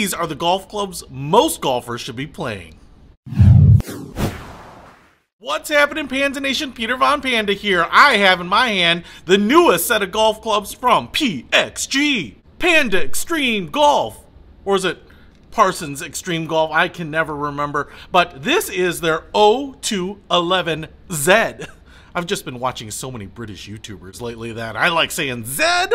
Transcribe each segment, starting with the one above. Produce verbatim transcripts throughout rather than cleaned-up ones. these are the golf clubs most golfers should be playing. What's happening, Panda Nation? Peter Von Panda here. I have in my hand the newest set of golf clubs from P X G, Panda Extreme Golf, or is it Parsons Extreme Golf? I can never remember, but this is their oh two eleven Z. I've just been watching so many British YouTubers lately that I like saying Zed.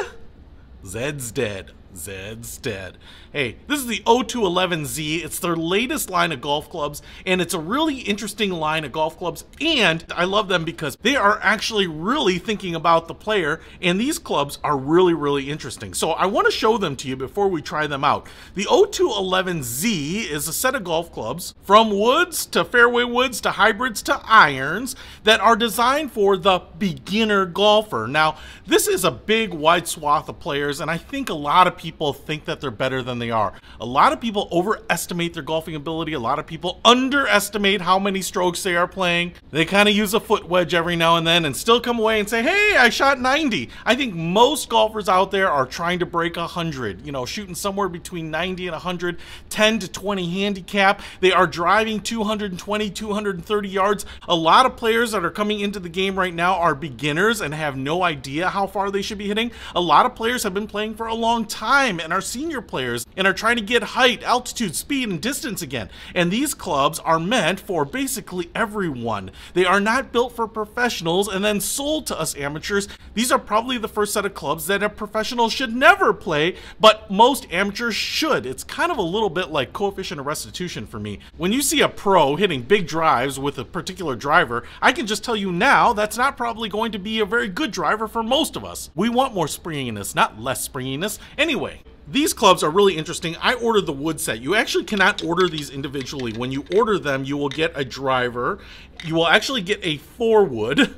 Zed's dead. Zed's dead. Hey, this is the oh two eleven Z. It's their latest line of golf clubs, and it's a really interesting line of golf clubs, and I love them because they are actually really thinking about the player, and these clubs are really, really interesting. So I want to show them to you before we try them out. The oh two eleven Z is a set of golf clubs from woods to fairway woods to hybrids to irons that are designed for the beginner golfer. Now, this is a big wide swath of players, and I think a lot of people people think that they're better than they are. A lot of people overestimate their golfing ability. A lot of people underestimate how many strokes they are playing. They kind of use a foot wedge every now and then and still come away and say, hey, I shot ninety. I think most golfers out there are trying to break one hundred, you know, shooting somewhere between ninety and one hundred, ten to twenty handicap. They are driving two hundred twenty, two hundred thirty yards. A lot of players that are coming into the game right now are beginners and have no idea how far they should be hitting. A lot of players have been playing for a long time and are senior players and are trying to get height, altitude, speed, and distance again. And these clubs are meant for basically everyone. They are not built for professionals and then sold to us amateurs. These are probably the first set of clubs that a professional should never play, but most amateurs should. It's kind of a little bit like coefficient of restitution for me. When you see a pro hitting big drives with a particular driver, I can just tell you now that's not probably going to be a very good driver for most of us. We want more springiness, not less springiness. Anyway, these clubs are really interesting. I ordered the wood set. You actually cannot order these individually. When you order them, you will get a driver. You will actually get a four wood,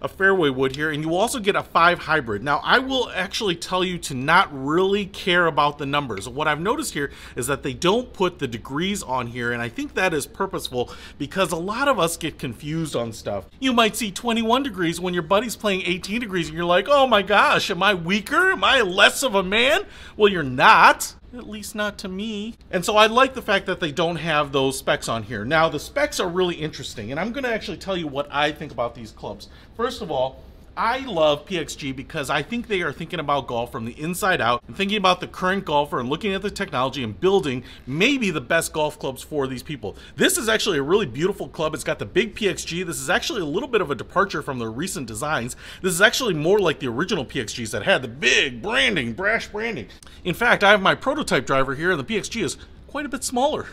a fairway wood here, and you will also get a five hybrid. Now, I will actually tell you to not really care about the numbers. What I've noticed here is that they don't put the degrees on here, and I think that is purposeful because a lot of us get confused on stuff. You might see twenty-one degrees when your buddy's playing eighteen degrees, and you're like, oh my gosh, am I weaker? Am I less of a man? Well, you're not. At least not to me. And so I like the fact that they don't have those specs on here. Now, the specs are really interesting, and I'm going to actually tell you what I think about these clubs. First of all, I love P X G because I think they are thinking about golf from the inside out and thinking about the current golfer and looking at the technology and building maybe the best golf clubs for these people. This is actually a really beautiful club. It's got the big P X G. This is actually a little bit of a departure from their recent designs. This is actually more like the original P X Gs that had the big branding, brash branding. In fact, I have my prototype driver here, and the P X G is quite a bit smaller.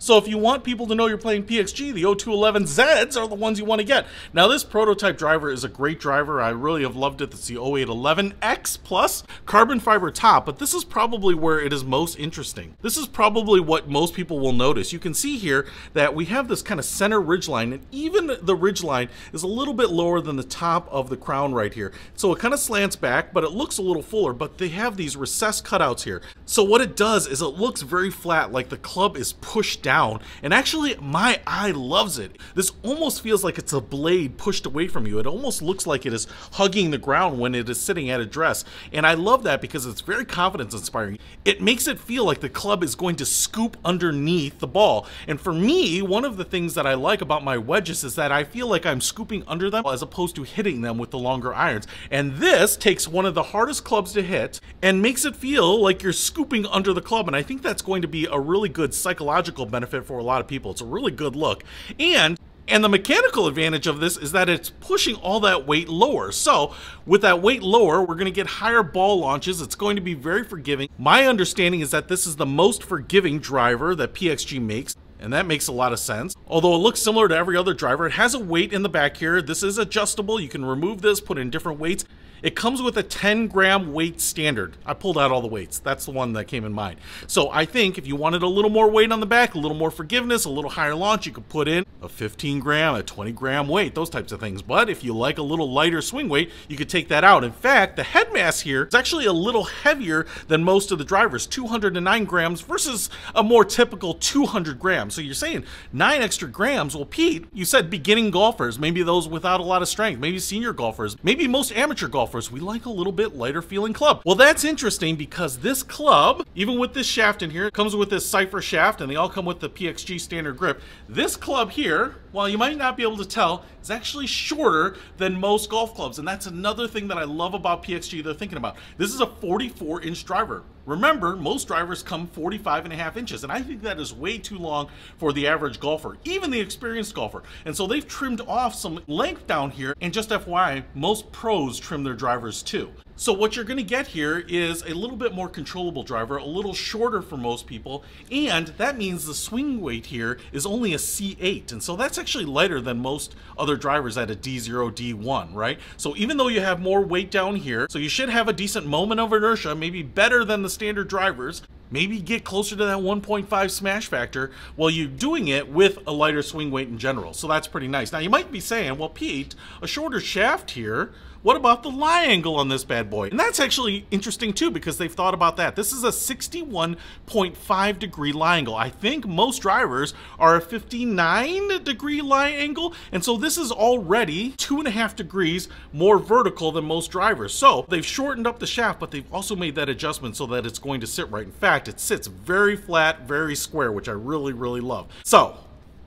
So if you want people to know you're playing P X G, the oh two eleven Zs are the ones you want to get. Now, this prototype driver is a great driver. I really have loved it. It's the oh eight eleven X plus carbon fiber top, but this is probably where it is most interesting. This is probably what most people will notice. You can see here that we have this kind of center ridgeline, and even the ridgeline is a little bit lower than the top of the crown right here. So it kind of slants back, but it looks a little fuller, but they have these recessed cutouts here. So what it does is it looks very flat, like the club is pushed down. Down, and actually my eye loves it. This almost feels like it's a blade pushed away from you. It almost looks like it is hugging the ground when it is sitting at address, and I love that because it's very confidence inspiring. It makes it feel like the club is going to scoop underneath the ball, and for me, one of the things that I like about my wedges is that I feel like I'm scooping under them as opposed to hitting them with the longer irons, and this takes one of the hardest clubs to hit and makes it feel like you're scooping under the club, and I think that's going to be a really good psychological benefit benefit for a lot of people. It's a really good look. And and the mechanical advantage of this is that it's pushing all that weight lower. So with that weight lower, we're going to get higher ball launches. It's going to be very forgiving. My understanding is that this is the most forgiving driver that P X G makes. And that makes a lot of sense. Although it looks similar to every other driver, it has a weight in the back here. This is adjustable. You can remove this, put in different weights. It comes with a ten gram weight standard. I pulled out all the weights. That's the one that came in mind. So I think if you wanted a little more weight on the back, a little more forgiveness, a little higher launch, you could put in a fifteen gram, a twenty gram weight, those types of things. But if you like a little lighter swing weight, you could take that out. In fact, the head mass here is actually a little heavier than most of the drivers, two hundred nine grams versus a more typical two hundred grams. So you're saying nine extra grams. Well, Pete, you said beginning golfers, maybe those without a lot of strength, maybe senior golfers, maybe most amateur golfers. golfers, we like a little bit lighter feeling club. Well, that's interesting because this club, even with this shaft in here, comes with this Cypher shaft, and they all come with the P X G standard grip. This club here, while you might not be able to tell, is actually shorter than most golf clubs, and that's another thing that I love about P X G they're thinking about. This is a forty-four inch driver. Remember, most drivers come forty-five and a half inches, and I think that is way too long for the average golfer, even the experienced golfer. And so they've trimmed off some length down here, and just F Y I, most pros trim their drivers too. So what you're gonna get here is a little bit more controllable driver, a little shorter for most people, and that means the swing weight here is only a C eight, and so that's actually lighter than most other drivers at a D zero, D one, right? So even though you have more weight down here, so you should have a decent moment of inertia, maybe better than the standard drivers, maybe get closer to that one point five smash factor while you're doing it with a lighter swing weight in general. So that's pretty nice. Now you might be saying, well, Pete, a shorter shaft here, what about the lie angle on this bad boy? And that's actually interesting too, because they've thought about that. This is a sixty-one point five degree lie angle. I think most drivers are a fifty-nine degree lie angle. And so this is already two and a half degrees more vertical than most drivers. So they've shortened up the shaft, but they've also made that adjustment so that it's going to sit right. In fact, it sits very flat, very square, which I really, really love. So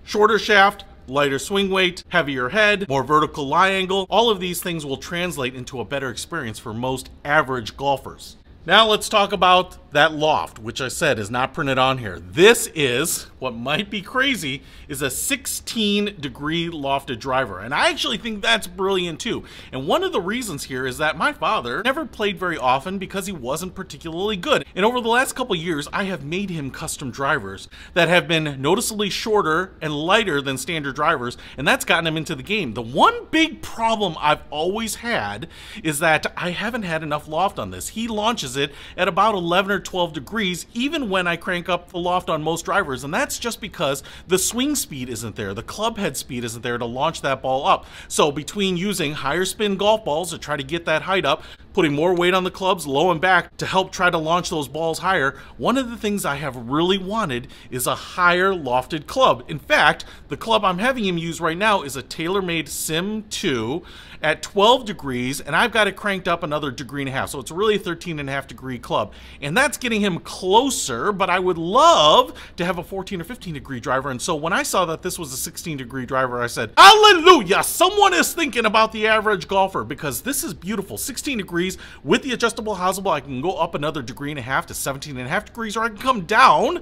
shorter shaft, lighter swing weight, heavier head, more vertical lie angle, all of these things will translate into a better experience for most average golfers. Now let's talk about that loft, which I said is not printed on here. This is, what might be crazy, is a sixteen degree lofted driver. And I actually think that's brilliant too. And one of the reasons here is that my father never played very often because he wasn't particularly good. And over the last couple years, I have made him custom drivers that have been noticeably shorter and lighter than standard drivers. And that's gotten him into the game. The one big problem I've always had is that I haven't had enough loft on this. He launches it at about eleven or twelve degrees, even when I crank up the loft on most drivers, and that's just because the swing speed isn't there, the club head speed isn't there to launch that ball up. So between using higher spin golf balls to try to get that height up, putting more weight on the clubs low and back to help try to launch those balls higher, one of the things I have really wanted is a higher lofted club. In fact, the club I'm having him use right now is a TaylorMade Sim two at twelve degrees, and I've got it cranked up another degree and a half, so it's really thirteen and a half degree club, and that's getting him closer, but I would love to have a fourteen or fifteen degree driver. And so when I saw that this was a sixteen degree driver, I said, hallelujah, someone is thinking about the average golfer, because this is beautiful. Sixteen degrees with the adjustable hosel, I can go up another degree and a half to seventeen and a half degrees, or I can come down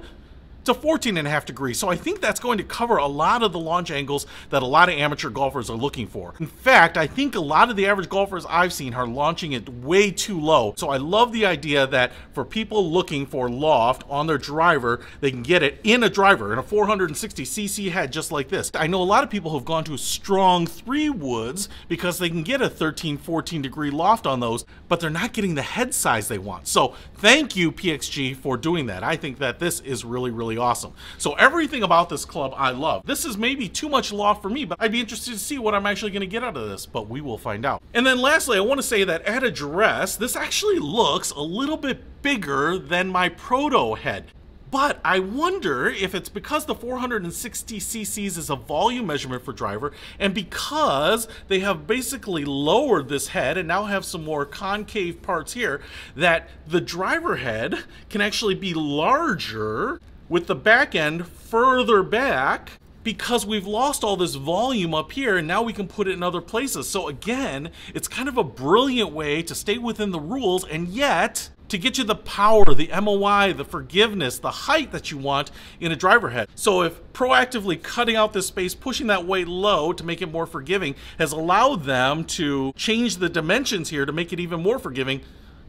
to fourteen and a half degrees. So I think that's going to cover a lot of the launch angles that a lot of amateur golfers are looking for. In fact, I think a lot of the average golfers I've seen are launching it way too low. So I love the idea that for people looking for loft on their driver, they can get it in a driver, in a four hundred sixty C C head just like this. I know a lot of people who've gone to strong three woods because they can get a thirteen, fourteen degree loft on those, but they're not getting the head size they want. So thank you, P X G, for doing that. I think that this is really, really awesome. So everything about this club I love. This is maybe too much loft for me, but I'd be interested to see what I'm actually going to get out of this, but we will find out. And then lastly, I want to say that at address, this actually looks a little bit bigger than my proto head. But I wonder if it's because the four hundred sixty C Cs is a volume measurement for driver, and because they have basically lowered this head and now have some more concave parts here, that the driver head can actually be larger with the back end further back, because we've lost all this volume up here and now we can put it in other places. So again, it's kind of a brilliant way to stay within the rules and yet to get you the power, the M O I, the forgiveness, the height that you want in a driver head. So if proactively cutting out this space, pushing that weight low to make it more forgiving has allowed them to change the dimensions here to make it even more forgiving,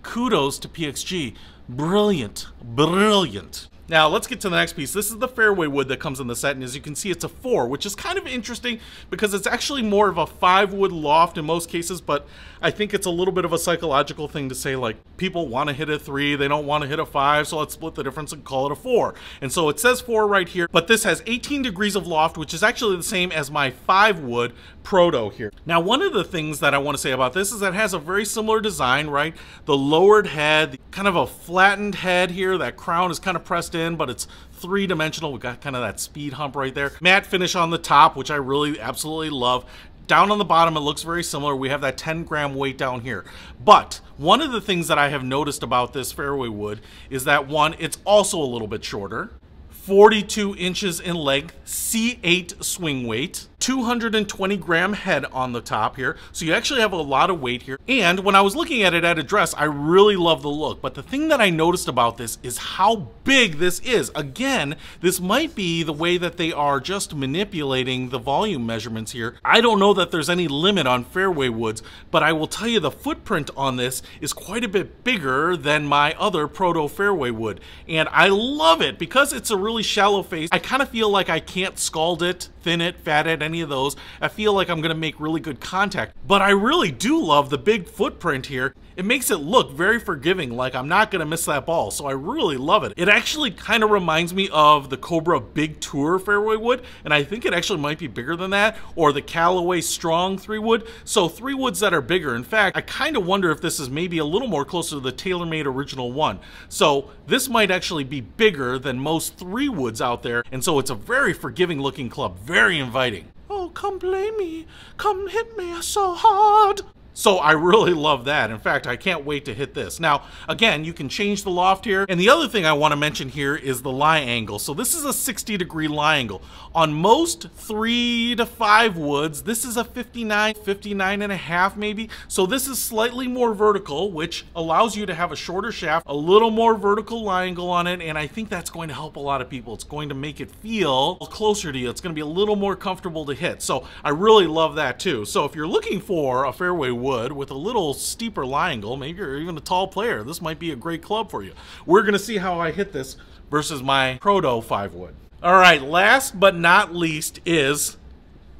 kudos to P X G. Brilliant, brilliant. Now let's get to the next piece. This is the fairway wood that comes in the set, and as you can see, it's a four, which is kind of interesting because it's actually more of a five wood loft in most cases, but I think it's a little bit of a psychological thing to say, like, people want to hit a three, they don't want to hit a five, so let's split the difference and call it a four. And so it says four right here, but this has eighteen degrees of loft, which is actually the same as my five wood proto here. Now, one of the things that I want to say about this is that it has a very similar design, right? The lowered head, kind of a flattened head here, that crown is kind of pressed in, but it's three-dimensional. We've got kind of that speed hump right there. Matte finish on the top, which I really absolutely love. down on the bottom, it looks very similar. We have that ten gram weight down here. But one of the things that I have noticed about this fairway wood is that, one, it's also a little bit shorter. forty-two inches in length, C eight swing weight, two hundred twenty gram head on the top here. So you actually have a lot of weight here. And when I was looking at it at address, I really love the look. But the thing that I noticed about this is how big this is. Again, this might be the way that they are just manipulating the volume measurements here. I don't know that there's any limit on fairway woods, but I will tell you the footprint on this is quite a bit bigger than my other proto fairway wood. And I love it because it's a really Really shallow face. I kind of feel like I can't scald it, thin it, fat it, any of those. I feel like I'm gonna make really good contact, but I really do love the big footprint here. It makes it look very forgiving, like I'm not gonna miss that ball, so I really love it. It actually kind of reminds me of the Cobra Big Tour fairway wood, and I think it actually might be bigger than that, or the Callaway Strong three wood, so three woods that are bigger. In fact, I kind of wonder if this is maybe a little more closer to the TaylorMade original one. So this might actually be bigger than most three woods out there, and so it's a very forgiving looking club, very inviting. Oh, come play me, come hit me so hard. So I really love that. In fact, I can't wait to hit this. Now, again, you can change the loft here. And the other thing I want to mention here is the lie angle. So this is a sixty degree lie angle. On most three to five woods, this is a fifty-nine, fifty-nine and a half maybe. So this is slightly more vertical, which allows you to have a shorter shaft, a little more vertical lie angle on it. And I think that's going to help a lot of people. It's going to make it feel closer to you. It's going to be a little more comfortable to hit. So I really love that too. So if you're looking for a fairway wood with a little steeper lie angle, maybe you're even a tall player, this might be a great club for you. We're gonna see how I hit this versus my proto five wood. All right, last but not least is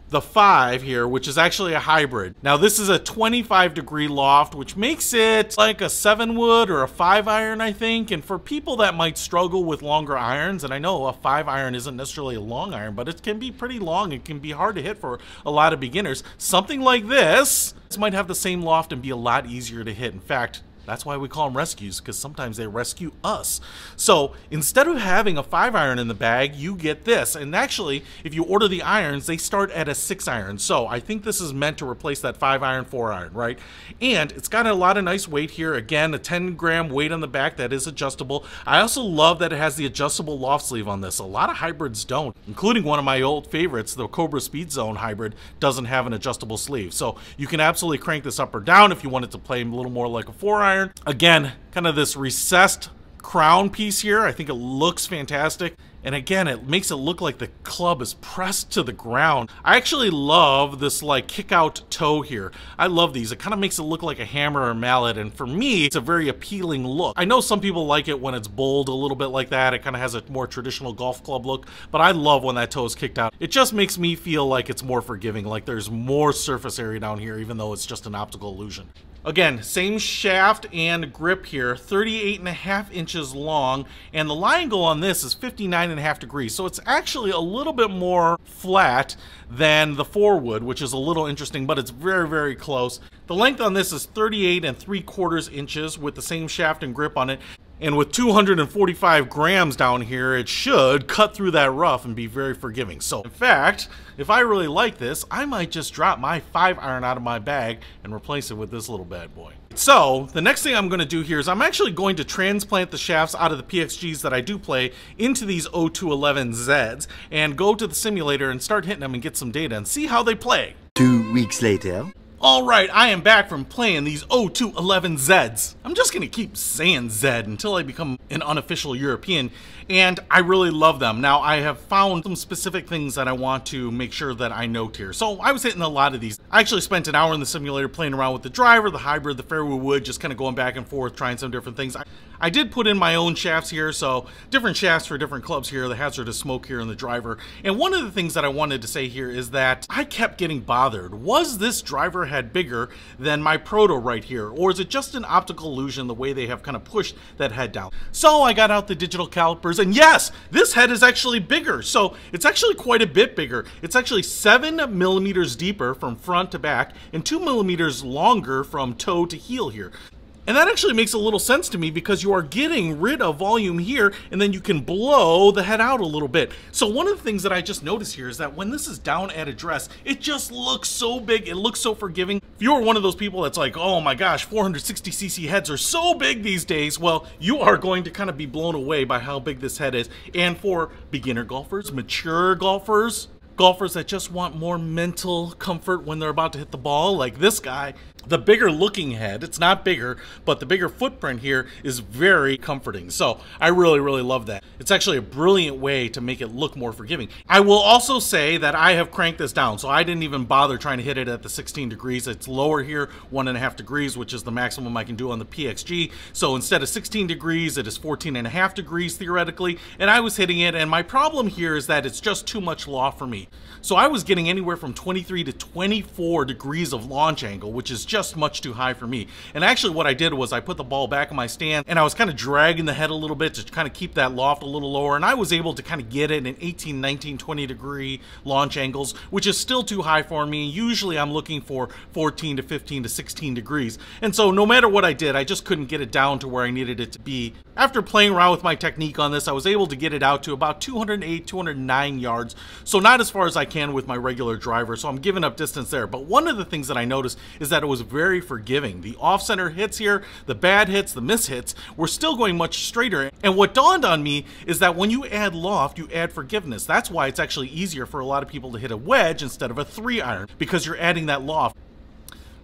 the five here, which is actually a hybrid. Now this is a twenty-five degree loft, which makes it like a seven wood or a five iron, I think. And for people that might struggle with longer irons, and I know a five iron isn't necessarily a long iron, but it can be pretty long. It can be hard to hit for a lot of beginners. Something like this, this might have the same loft and be a lot easier to hit. In fact, that's why we call them rescues, because sometimes they rescue us. So instead of having a five iron in the bag, you get this. And actually, if you order the irons, they start at a six iron. So I think this is meant to replace that five iron, four iron, right? And it's got a lot of nice weight here. Again, a ten gram weight on the back that is adjustable. I also love that it has the adjustable loft sleeve on this. A lot of hybrids don't, including one of my old favorites, the Cobra Speed Zone hybrid doesn't have an adjustable sleeve. So you can absolutely crank this up or down if you want it to play a little more like a four iron. Again, kind of this recessed crown piece here. I think it looks fantastic. And again, it makes it look like the club is pressed to the ground. I actually love this like kick out toe here. I love these. It kind of makes it look like a hammer or mallet. And for me, it's a very appealing look. I know some people like it when it's bowled a little bit like that. It kind of has a more traditional golf club look, but I love when that toe is kicked out. It just makes me feel like it's more forgiving, like there's more surface area down here, even though it's just an optical illusion. Again, same shaft and grip here, thirty-eight and a half inches long. And the lie angle on this is fifty-nine and a half degrees. So it's actually a little bit more flat than the four wood, which is a little interesting, but it's very, very close. The length on this is thirty-eight and three quarters inches with the same shaft and grip on it. And with two hundred forty-five grams down here, it should cut through that rough and be very forgiving. So in fact, if I really like this, I might just drop my five iron out of my bag and replace it with this little bad boy. So the next thing I'm gonna do here is I'm actually going to transplant the shafts out of the P X Gs that I do play into these oh two eleven Zs and go to the simulator and start hitting them and get some data and see how they play. Two weeks later. All right, I am back from playing these oh two eleven Zs. I'm just gonna keep saying Z until I become an unofficial European, and I really love them. Now, I have found some specific things that I want to make sure that I note here. So I was hitting a lot of these. I actually spent an hour in the simulator playing around with the driver, the hybrid, the fairway wood, just kind of going back and forth, trying some different things. I, I did put in my own shafts here, so different shafts for different clubs here, the hazardous smoke here and the driver. And one of the things that I wanted to say here is that I kept getting bothered. Was this driver head bigger than my proto right here, or is it just an optical illusion the way they have kind of pushed that head down? So I got out the digital calipers, and yes, this head is actually bigger. So it's actually quite a bit bigger. It's actually seven millimeters deeper from front to back and two millimeters longer from toe to heel here. And that actually makes a little sense to me because you are getting rid of volume here and then you can blow the head out a little bit. So one of the things that I just noticed here is that when this is down at address, it just looks so big, it looks so forgiving. If you're one of those people that's like, oh my gosh, four hundred sixty C C heads are so big these days, well, you are going to kind of be blown away by how big this head is. And for beginner golfers, mature golfers, golfers that just want more mental comfort when they're about to hit the ball, like this guy, the bigger looking head, it's not bigger, but the bigger footprint here is very comforting. So I really, really love that. It's actually a brilliant way to make it look more forgiving. I will also say that I have cranked this down, so I didn't even bother trying to hit it at the sixteen degrees. It's lower here, one and a half degrees, which is the maximum I can do on the P X G. So instead of sixteen degrees, it is fourteen and a half degrees theoretically, and I was hitting it, and my problem here is that it's just too much law for me. So I was getting anywhere from twenty-three to twenty-four degrees of launch angle, which is just much too high for me. And actually what I did was I put the ball back in my stand and I was kind of dragging the head a little bit to kind of keep that loft a little lower, and I was able to kind of get it in eighteen, nineteen, twenty degree launch angles, which is still too high for me. Usually I'm looking for fourteen to fifteen to sixteen degrees. And so no matter what I did, I just couldn't get it down to where I needed it to be. After playing around with my technique on this, I was able to get it out to about two hundred eight, two hundred nine yards. So not as far as I can with my regular driver, so I'm giving up distance there. But one of the things that I noticed is that it was very forgiving. The off-center hits here, the bad hits, the miss hits, were still going much straighter. And what dawned on me is that when you add loft, you add forgiveness. That's why it's actually easier for a lot of people to hit a wedge instead of a three iron, because you're adding that loft.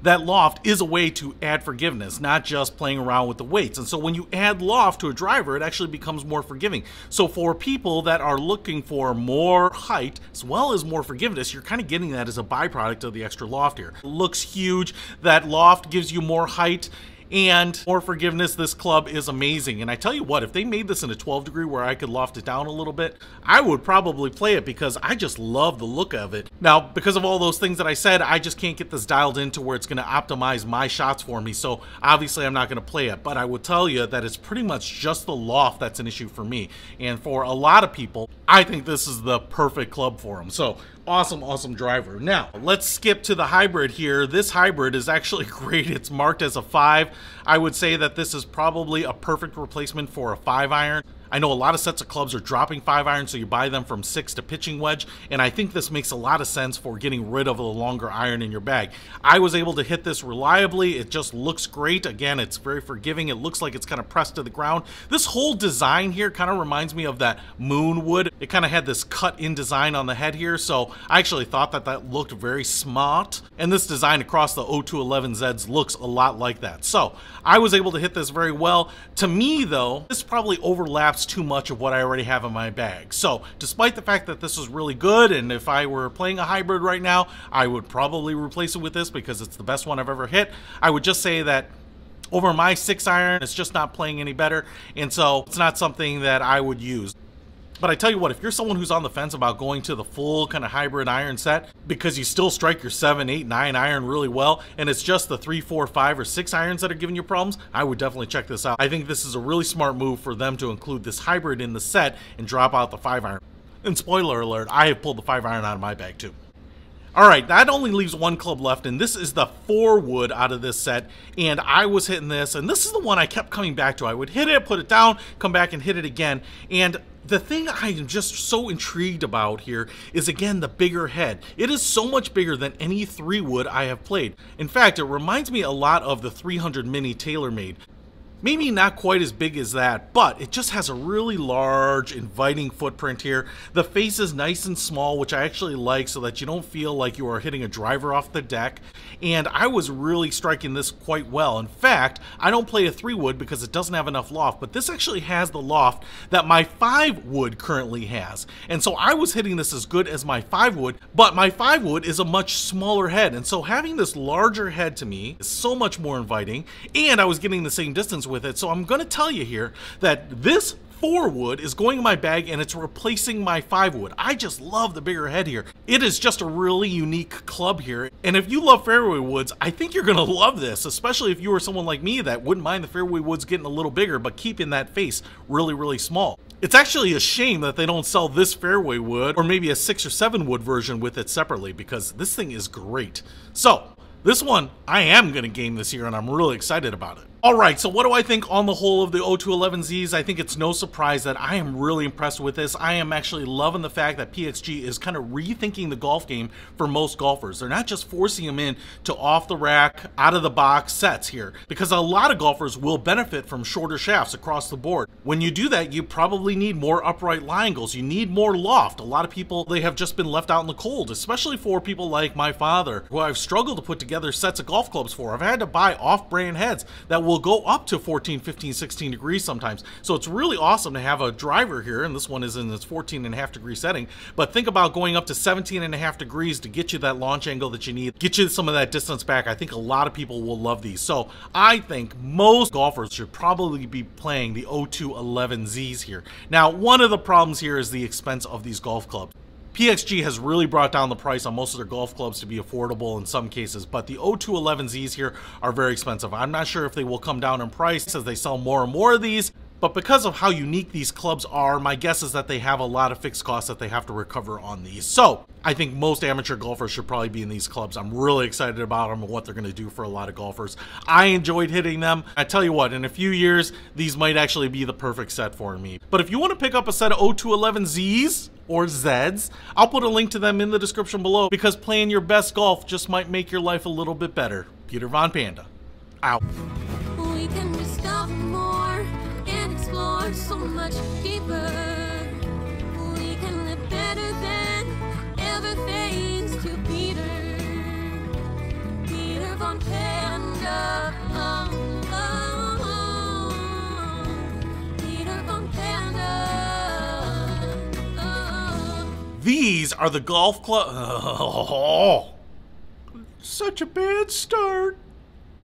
That loft is a way to add forgiveness, not just playing around with the weights. And so when you add loft to a driver, it actually becomes more forgiving. So for people that are looking for more height as well as more forgiveness, you're kind of getting that as a byproduct of the extra loft here. It looks huge. That loft gives you more height and more forgiveness. This club is amazing. And I tell you what, if they made this in a twelve degree where I could loft it down a little bit, I would probably play it because I just love the look of it. Now, because of all those things that I said, I just can't get this dialed into where it's going to optimize my shots for me. So obviously I'm not going to play it, but I will tell you that it's pretty much just the loft that's an issue for me. And for a lot of people, I think this is the perfect club for them. So awesome, awesome driver. Now let's skip to the hybrid here. This hybrid is actually great. It's marked as a five. I would say that this is probably a perfect replacement for a five iron. I know a lot of sets of clubs are dropping five irons, so you buy them from six to pitching wedge, and I think this makes a lot of sense for getting rid of the longer iron in your bag. I was able to hit this reliably. It just looks great. Again, it's very forgiving. It looks like it's kind of pressed to the ground. This whole design here kind of reminds me of that Moonwood. It kind of had this cut-in design on the head here, so I actually thought that that looked very smart, and this design across the oh two eleven Z's looks a lot like that. So I was able to hit this very well. To me, though, this probably overlaps too much of what I already have in my bag. So despite the fact that this is really good, and if I were playing a hybrid right now, I would probably replace it with this because it's the best one I've ever hit. I would just say that over my six iron, it's just not playing any better, and so it's not something that I would use. But I tell you what, if you're someone who's on the fence about going to the full kind of hybrid iron set because you still strike your seven, eight, nine iron really well, and it's just the three, four, five, or six irons that are giving you problems, I would definitely check this out. I think this is a really smart move for them to include this hybrid in the set and drop out the five iron. And spoiler alert, I have pulled the five iron out of my bag too. All right, that only leaves one club left, and this is the four wood out of this set, and I was hitting this, and this is the one I kept coming back to. I would hit it, put it down, come back and hit it again, and the thing I am just so intrigued about here is, again, the bigger head. It is so much bigger than any three wood I have played. In fact, it reminds me a lot of the three hundred mini TaylorMade. Maybe not quite as big as that, but it just has a really large, inviting footprint here. The face is nice and small, which I actually like, so that you don't feel like you are hitting a driver off the deck. And I was really striking this quite well. In fact, I don't play a three wood because it doesn't have enough loft, but this actually has the loft that my five wood currently has. And so I was hitting this as good as my five wood, but my five wood is a much smaller head. And so having this larger head to me is so much more inviting, and I was getting the same distance with it. So I'm going to tell you here that this four wood is going in my bag and it's replacing my five wood. I just love the bigger head here. It is just a really unique club here. And if you love fairway woods, I think you're going to love this, especially if you were someone like me that wouldn't mind the fairway woods getting a little bigger, but keeping that face really, really small. It's actually a shame that they don't sell this fairway wood or maybe a six or seven wood version with it separately, because this thing is great. So this one, I am going to game this year, and I'm really excited about it. Alright, so what do I think on the whole of the oh two eleven Z's? I think it's no surprise that I am really impressed with this. I am actually loving the fact that P X G is kind of rethinking the golf game for most golfers. They're not just forcing them in to off the rack, out of the box sets here, because a lot of golfers will benefit from shorter shafts across the board. When you do that, you probably need more upright lie angles. You need more loft. A lot of people, they have just been left out in the cold, especially for people like my father, who I've struggled to put together sets of golf clubs for. I've had to buy off-brand heads that will go up to fourteen, fifteen, sixteen degrees sometimes. So it's really awesome to have a driver here, and this one is in its fourteen and a half degree setting, but think about going up to seventeen and a half degrees to get you that launch angle that you need, get you some of that distance back. I think a lot of people will love these. So I think most golfers should probably be playing the oh two eleven Z's here. Now, one of the problems here is the expense of these golf clubs. P X G has really brought down the price on most of their golf clubs to be affordable in some cases, but the oh two eleven Z's here are very expensive. I'm not sure if they will come down in price as they sell more and more of these, but because of how unique these clubs are, my guess is that they have a lot of fixed costs that they have to recover on these. So I think most amateur golfers should probably be in these clubs. I'm really excited about them and what they're going to do for a lot of golfers. I enjoyed hitting them. I tell you what, in a few years, these might actually be the perfect set for me. But if you want to pick up a set of oh two eleven Z's or Z's, I'll put a link to them in the description below, because playing your best golf just might make your life a little bit better. Peter Von Panda, out. We can discover more and explore so much deeper. Von Panda, oh, oh, oh. Peter Von Panda, oh, oh. These are the golf club. Oh, such a bad start.